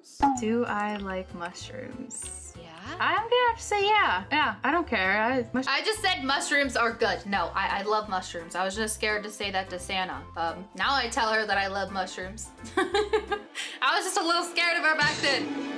mushrooms? Do I like mushrooms? Yeah. I'm gonna have to say yeah. Yeah, I don't care. I just said mushrooms are good. No, I love mushrooms. I was just scared to say that to Sanna. Now I tell her that I love mushrooms. I was just a little scared of her back then.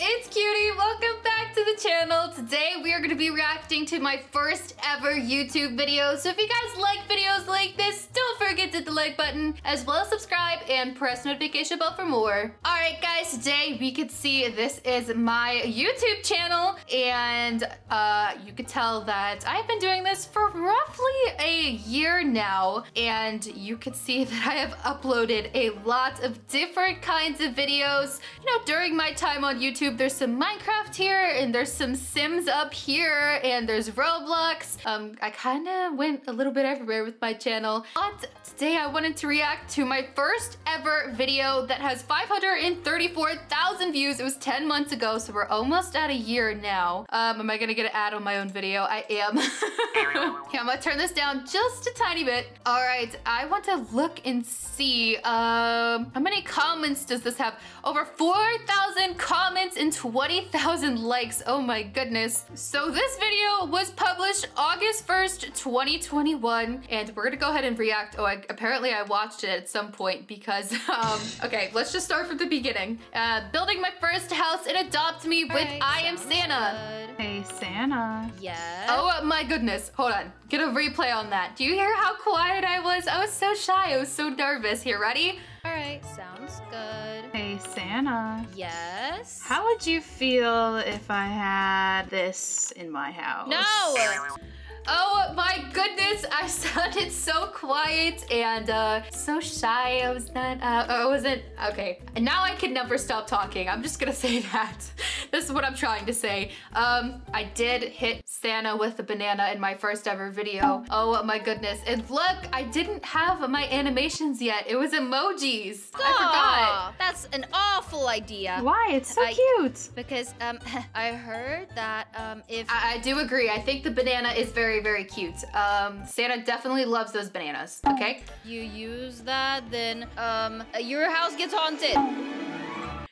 It's Cutie, welcome back to the channel. Today we are going to be reacting to my first ever YouTube video. So if you guys like videos like this, don't forget to hit the like button, as well as subscribe and press notification bell for more. Alright guys, today we could see this is my YouTube channel, and you could tell that I've been doing this for roughly a year now, and you could see that I have uploaded a lot of different kinds of videos. You know, during my time on YouTube, there's some Minecraft here, and there's some Sims up here, and there's Roblox. I kind of went a little bit everywhere with my channel, but today I wanted to react to my first ever video that has 534,000 views. It was 10 months ago, so we're almost at a year now. Am I gonna get an ad on my own video? I am. Okay, I'm gonna turn this down just a tiny bit. All right, I want to look and see how many comments does this have? Over 4,000 comments and 20,000 likes. Oh my goodness. So this video was published August 1st, 2021, and we're gonna go ahead and react. Oh, apparently I watched it at some point because, okay, let's just start from the beginning. Building my first house in Adopt Me with I Am Sanna. Good. Hey, Sanna. Yes. Oh my goodness. Hold on. Get a replay on that. Do you hear how quiet I was? I was so shy. I was so nervous. Here, ready? All right, sounds good. Hey, Sanna. Yes? How would you feel if I had this in my house? No! Oh my goodness, I sounded so quiet and so shy. I was not, I wasn't, okay. And now I can never stop talking. I'm just gonna say that. This is what I'm trying to say. I did hit Sanna with a banana in my first ever video. Oh my goodness. And look, I didn't have my animations yet. It was emojis. Aww, I forgot. That's an awful idea. Why? It's so cute. Because I heard that if... I do agree. I think the banana is very very cute. Sanna definitely loves those bananas. Okay, you use that, then your house gets haunted.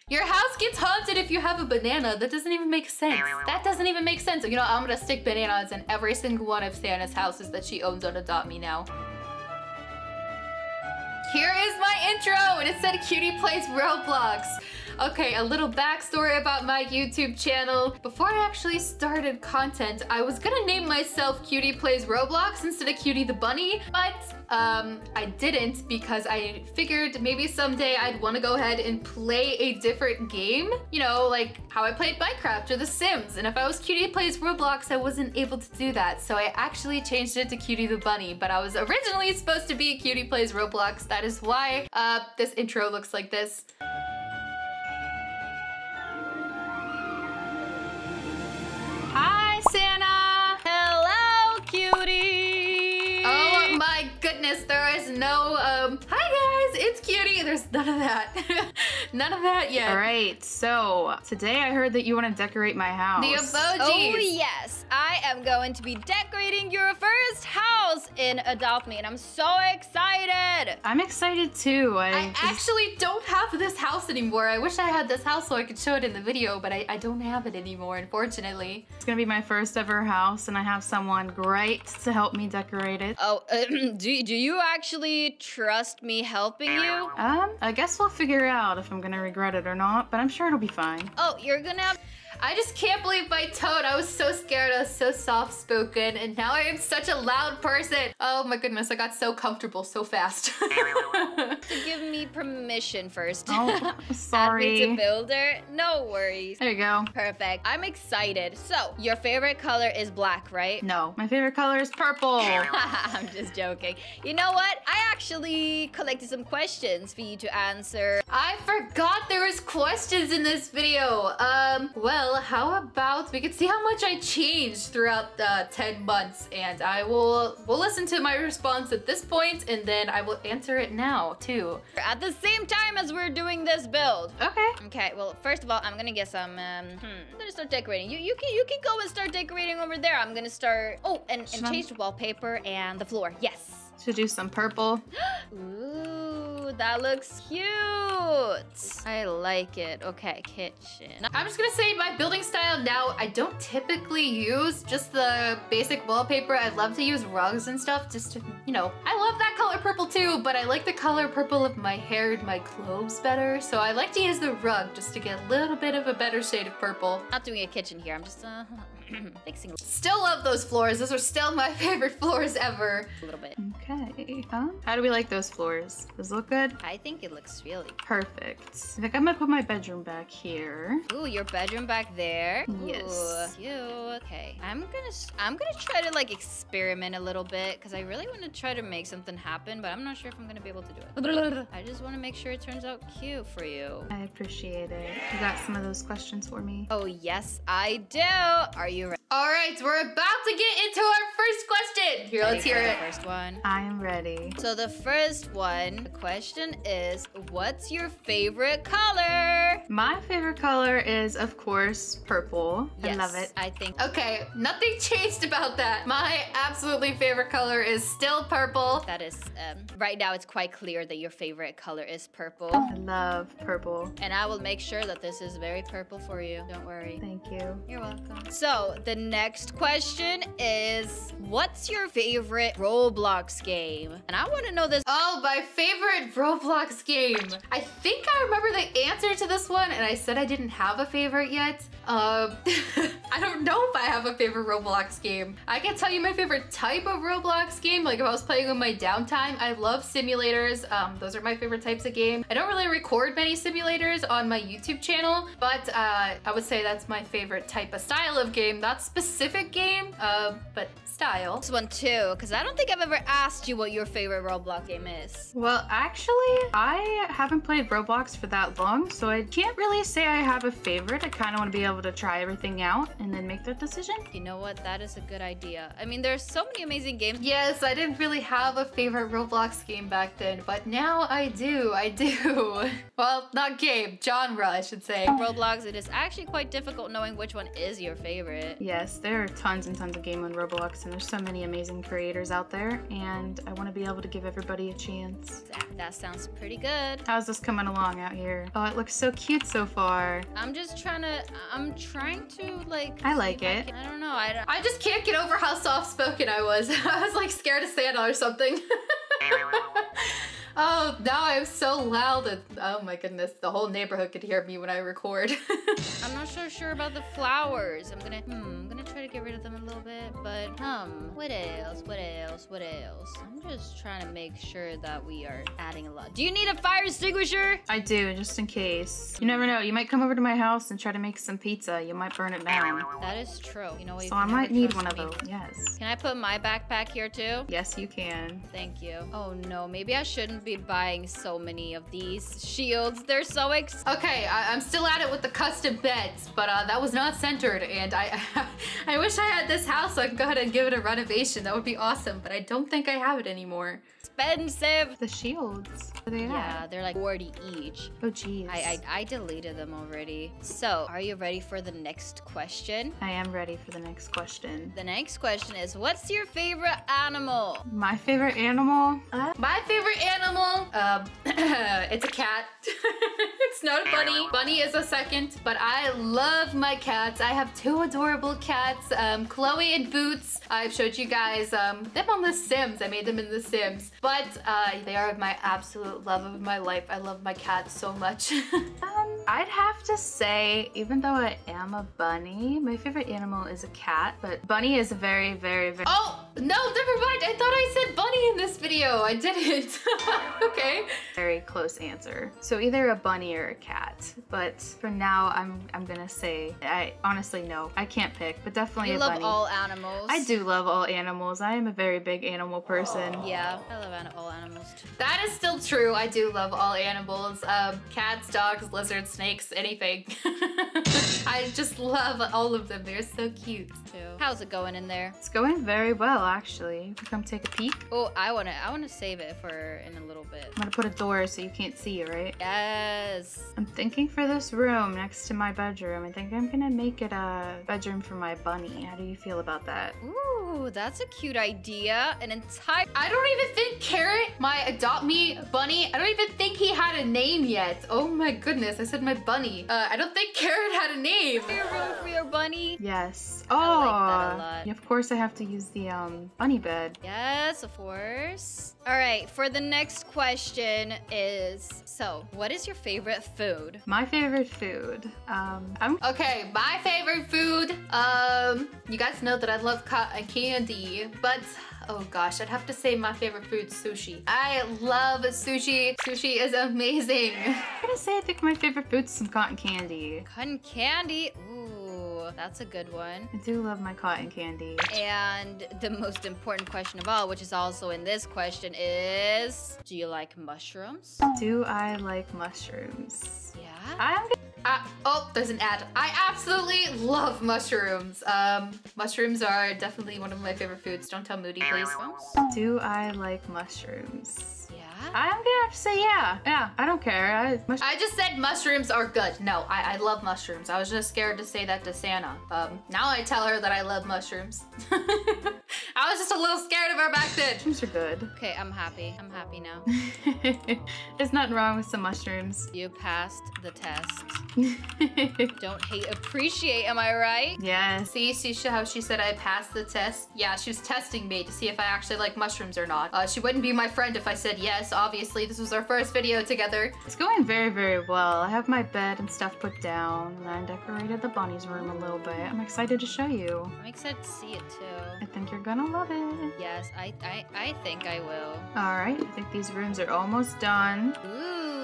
Your house gets haunted if you have a banana. That doesn't even make sense. That doesn't even make sense. You know, I'm gonna stick bananas in every single one of Sanna's houses that she owns on Adopt Me now. Here is my intro, and it said Cutie Plays Roblox. Okay, a little backstory about my YouTube channel. Before I actually started content, I was gonna name myself Cutie Plays Roblox instead of Cutie the Bunny, but I didn't, because I figured maybe someday I'd wanna go ahead and play a different game. You know, like how I played Minecraft or The Sims, and if I was Cutie Plays Roblox, I wasn't able to do that, so I actually changed it to Cutie the Bunny, but I was originally supposed to be Cutie Plays Roblox. That is why this intro looks like this. Sanna! Hello, Cutie! Oh my goodness, there is no, hi guys, it's Cutie! There's none of that. None of that yet. All right, so today I heard that you want to decorate my house. The emojis! Oh yes, I am going to be decorating your first house in Adopt Me, and I'm so excited! I'm excited too. I actually don't have this house anymore. I wish I had this house so I could show it in the video, but I don't have it anymore, unfortunately. It's gonna be my first ever house, and I have someone great to help me decorate it. Oh, do you actually trust me helping you? I guess we'll figure out if I'm gonna regret it or not, but I'm sure it'll be fine. Oh, you're gonna... I just can't believe my tone. I was so scared. I was so soft-spoken, and now I am such a loud person. Oh my goodness, I got so comfortable so fast. To give me permission first. Oh, sorry. Add me to builder. No worries. There you go. Perfect. I'm excited. So, your favorite color is black, right? No, my favorite color is purple. I'm just joking. You know what? I actually collected some questions for you to answer. I forgot there was questions in this video. Well, Well, how about we could see how much I changed throughout the 10 months, and I will listen to my response at this point, and then I will answer it now too. At the same time as we're doing this build. Okay. Okay. Well, first of all, I'm gonna get some. I'm gonna start decorating. You can go and start decorating over there. I'm gonna start. Oh, and change the wallpaper and the floor. Yes. Should do some purple. Ooh, that looks cute. I like it. Okay, kitchen. I'm just gonna say my building style now, I don't typically use just the basic wallpaper. I love to use rugs and stuff just to, you know, I love that color purple too, but I like the color purple of my hair and my clothes better. So I like to use the rug just to get a little bit of a better shade of purple. Not doing a kitchen here. I'm just fixing. Still love those floors. Those are still my favorite floors ever. A little bit. Okay. How do we like those floors? Does it look good? I think it looks really perfect. I think I'm gonna put my bedroom back here. Ooh, your bedroom back there. Yes. Ooh, cute. Okay. I'm gonna try to like experiment a little bit because I really want to try to make something happen, but I'm not sure if I'm gonna be able to do it. I just want to make sure it turns out cute for you. I appreciate it. You got some of those questions for me? Oh yes, I do. Are you ready? All right, we're about to get into our first question. Here, let's hear it. First one. I am ready. So the first one, the question is, what's your favorite color? My favorite color is, of course, purple. Yes, I love it. I think. Okay, nothing changed about that. My absolutely favorite color is still purple. That is, right now it's quite clear that your favorite color is purple. I love purple. And I will make sure that this is very purple for you. Don't worry. Thank you. You're welcome. So the next question is, what's your favorite Roblox game? And I want to know this. Oh, my favorite Roblox game. I think I remember the answer to this one, and I said I didn't have a favorite yet. I don't know if I have a favorite Roblox game. I can tell you my favorite type of Roblox game, like if I was playing on my downtime. I love simulators. Those are my favorite types of game. I don't really record many simulators on my YouTube channel, but I would say that's my favorite type of style of game. Not specific game, but style. This one too, because I don't think I've ever asked you what your favorite Roblox game is. Well, actually, I haven't played Roblox for that long, so I can't really say I have a favorite. I kind of want to be able to try everything out and then make that decision. You know what? That is a good idea. I mean, there's so many amazing games. Yes, I didn't really have a favorite Roblox game back then, but now I do. I do. Well, not game, genre, I should say. Roblox, it is actually quite difficult knowing which one is your favorite. Yes, there are tons and tons of games on Roblox, and there's so many amazing creators out there, and I want to be able to give everybody a chance. That sounds pretty good. How's this coming along out here? Oh, it looks so cute so far. I'm trying to like... I like it. I don't know. I just can't get over how soft-spoken I was. I was like scared of Santa or something. Oh, now I'm so loud that, oh my goodness, the whole neighborhood could hear me when I record. I'm not so sure about the flowers. I'm gonna try to get rid of them a little bit, but, what else? I'm just trying to make sure that we are adding a lot. Do you need a fire extinguisher? I do, just in case. You never know, you might come over to my house and try to make some pizza. You might burn it down. That is true. You know what? So I might need one of those, yes. Can I put my backpack here too? Yes, you can. Thank you. Oh no, maybe I shouldn't be buying so many of these shields. They're so expensive. Okay, I'm still at it with the custom beds, but that was not centered, and I wish I had this house so I could go ahead and give it a renovation. That would be awesome, but I don't think I have it anymore. Expensive. The shields. They are. Yeah, they're like 40 each. Oh, geez. I deleted them already. So, are you ready for the next question? I am ready for the next question. The next question is, what's your favorite animal? My favorite animal? My favorite animal? It's a cat. It's not a bunny. Bunny is a second, but I love my cats. I have two adorable cats, Chloe and Boots. I've showed you guys them on The Sims. I made them in The Sims. But they are my absolute love of my life. I love my cats so much. I'd have to say, even though I am a bunny, my favorite animal is a cat, but bunny is very, very, very... Oh, no, never mind. I thought I said bunny in this video. I didn't. Okay. Very close answer. So either a bunny or a cat, but for now, I'm gonna say, I honestly, no, I can't pick, but definitely a bunny. You love all animals. I do love all animals. I am a very big animal person. Oh, yeah, I love all animals too. That is still true. I do love all animals. Cats, dogs, lizards, snakes, anything. I just love all of them. They're so cute too. How's it going in there? It's going very well, actually. If you come take a peek. Oh, I wanna save it for in a little bit. I'm gonna put a door so you can't see it, right? Yes. I'm thinking for this room next to my bedroom, I think I'm gonna make it a bedroom for my bunny. How do you feel about that? Ooh, that's a cute idea. An entire— I don't even think Carrot, my Adopt Me bunny, I don't even think he had a name yet. Oh my goodness, I said my bunny. I don't think Carrot had a name. Is there room for your bunny? Yes. Oh, I like that a lot. Yeah, of course I have to use the bunny bed. Yes, of course. All right, for the next question is, so what is your favorite food? My favorite food, okay, my favorite food, you guys know that I love candy, but oh gosh, I'd have to say my favorite food, sushi. I love sushi. Sushi is amazing. I'm gonna say I think my favorite food is some cotton candy. Cotton candy? Ooh, that's a good one. I do love my cotton candy. And the most important question of all, which is also in this question, is do you like mushrooms? Do I like mushrooms? Yeah. Oh, there's an ad. I absolutely love mushrooms. Mushrooms are definitely one of my favorite foods. Don't tell Moody, please. Do I like mushrooms? Yeah. I'm gonna have to say yeah. Yeah, I don't care. I just said mushrooms are good. No, I love mushrooms. I was just scared to say that to Sanna. Now I tell her that I love mushrooms. I was just a little scared of her back then. Mushrooms are good. Okay, I'm happy. I'm happy now. There's nothing wrong with some mushrooms. You passed the test. Don't hate, appreciate, am I right? Yeah. See how she said I passed the test? Yeah, she was testing me to see if I actually like mushrooms or not. She wouldn't be my friend if I said yes, obviously. This was our first video together. It's going very, very well. I have my bed and stuff put down, and I decorated the bunny's room a little bit. I'm excited to show you. I'm excited to see it too. I think you're gonna love it. Yes, I think I will. All right, I think these rooms are almost done. Ooh.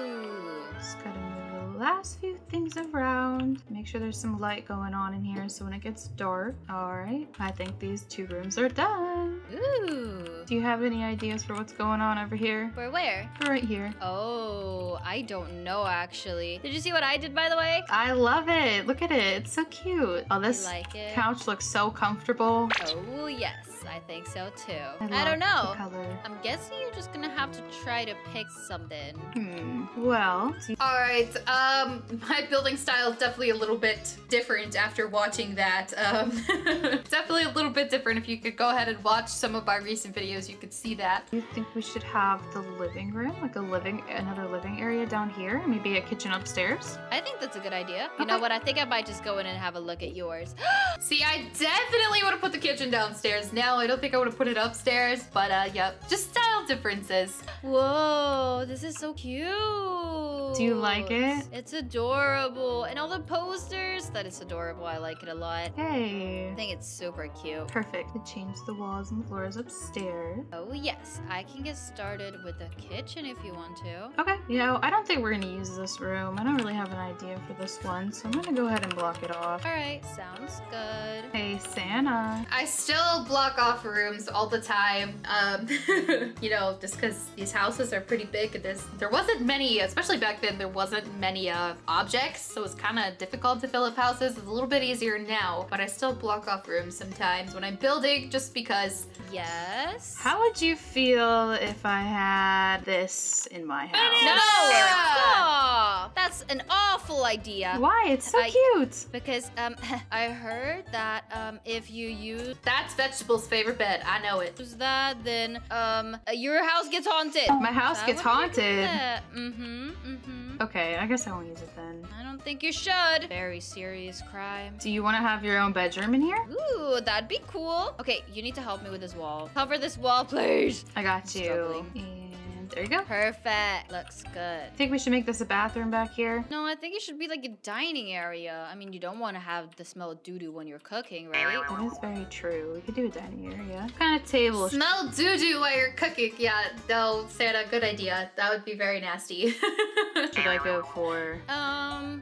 Just gotta move the last few things around. Make sure there's some light going on in here so when it gets dark. All right, I think these two rooms are done. Ooh. Do you have any ideas for what's going on over here? For where? For right here. Oh, I don't know actually. Did you see what I did, by the way? I love it. Look at it. It's so cute. Oh, this couch looks so comfortable. Oh, yes. I think so too. I don't know. I'm guessing you're just gonna have to try to pick something. Well. All right. My building style is definitely a little bit different after watching that. Definitely a little bit different. If you could go ahead and watch some of my recent videos, you could see that. You think we should have the living room, like another living area down here, maybe a kitchen upstairs? I think that's a good idea. Okay. You know what? I think I might just go in and have a look at yours. See, I definitely want to put the kitchen downstairs now. I don't think I would have put it upstairs, but yep, just style differences. Whoa, this is so cute. Do you like it? It's adorable. And all the posters, that is adorable. I like it a lot. Hey. I think it's super cute. Perfect. Could change the walls and the floors upstairs. Oh, yes. I can get started with the kitchen if you want to. Okay. You know, I don't think we're going to use this room. I don't really have an idea for this one, so I'm going to go ahead and block it off. All right. Sounds good. Hey, Sanna. I still block off rooms all the time, you know, just because these houses are pretty big and there wasn't many, especially back then, there wasn't many objects, so it's kind of difficult to fill up houses. It's a little bit easier now, but I still block off rooms sometimes when I'm building just because. Yes? How would you feel if I had this in my house? No! Oh, that's an awful idea. Why? It's so cute. Because I heard that if you use... That's Vegetable's favorite bed. I know it. Use that, then your house gets haunted. My house gets haunted? Mm-hmm, mm-hmm. Okay, I guess I won't use it then. I don't think you should. Very serious crime. Do you want to have your own bedroom in here? Ooh, that'd be cool. Okay, you need to help me with this wall. Cover this wall, please. I got you. There you go. Perfect. Looks good. Think we should make this a bathroom back here? No, I think it should be like a dining area. I mean, you don't want to have the smell of doo-doo when you're cooking, right? That is very true. We could do a dining area. What kind of table? Smell doo-doo while you're cooking. Yeah, no, Sanna, good idea. That would be very nasty. Should I go for?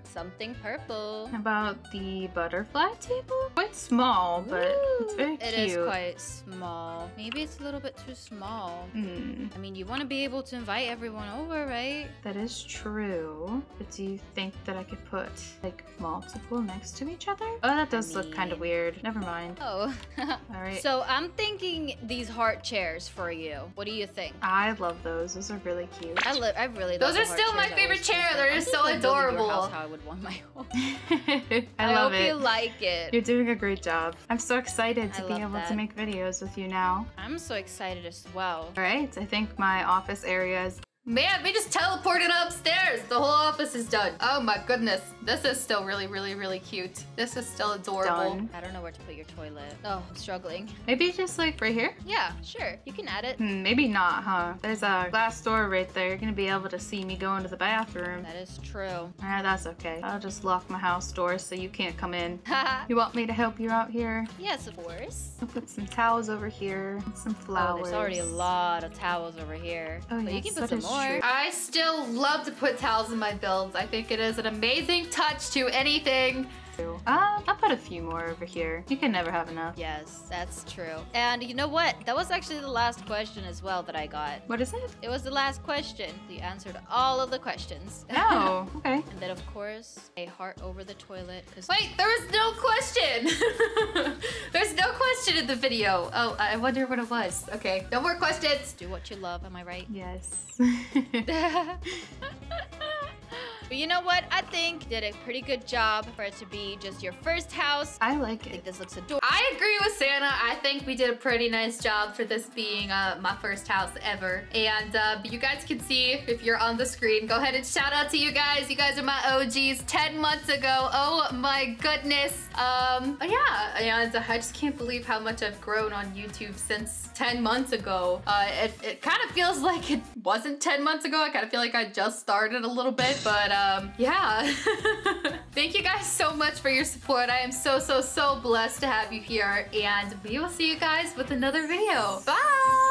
Something purple. How about the butterfly table? Quite small, but it's very cute. It is quite small. Maybe it's a little bit too small. I mean, you want to be able able to invite everyone over, right? That is true. But do you think that I could put like multiple next to each other? Oh, that does look kind of weird. Never mind. Oh. All right. So I'm thinking these heart chairs for you. What do you think? I love those. Those are really cute. I really love those. Those are still my favorite chair. They're just so adorable. That's how I would want my home. I love it. I hope you like it. You're doing a great job. I'm so excited to be able to make videos with you now. I'm so excited as well. All right. I think my office area is... Man, we just teleported upstairs. The whole office is done. Oh my goodness. This is still really, really, really cute. This is still adorable. Done. I don't know where to put your toilet. Oh, I'm struggling. Maybe just like right here? Yeah, sure. You can add it. Maybe not, huh? There's a glass door right there. You're gonna be able to see me go into the bathroom. That is true. All right, that's okay. I'll just lock my house door so you can't come in. You want me to help you out here? Yes, of course. I'll put some towels over here and some flowers. Oh, there's already a lot of towels over here. Oh, yes, you can put some more. I still love to put towels in my builds. I think it is an amazing touch to anything. I'll put a few more over here. You can never have enough. Yes, that's true. And you know what? That was actually the last question as well that I got. What is it? It was the last question. You answered all of the questions. Oh, okay. And then, of course, a heart over the toilet. Wait, there was no question. There's no question in the video. Oh, I wonder what it was. Okay, no more questions. Do what you love. Am I right? Yes. But you know what? I think you did a pretty good job for it to be just your first house. I like it. I think this looks adorable. I agree with Sanna. I think we did a pretty nice job for this being my first house ever. And you guys can see if you're on the screen. Go ahead and shout out to you guys. You guys are my OGs 10 months ago. Oh my goodness. Yeah, and I just can't believe how much I've grown on YouTube since 10 months ago. It kind of feels like it wasn't 10 months ago. I kind of feel like I just started a little bit, but yeah. Thank you guys so much for your support. I am so, so, so blessed to have you here, and we will see you guys with another video. Bye!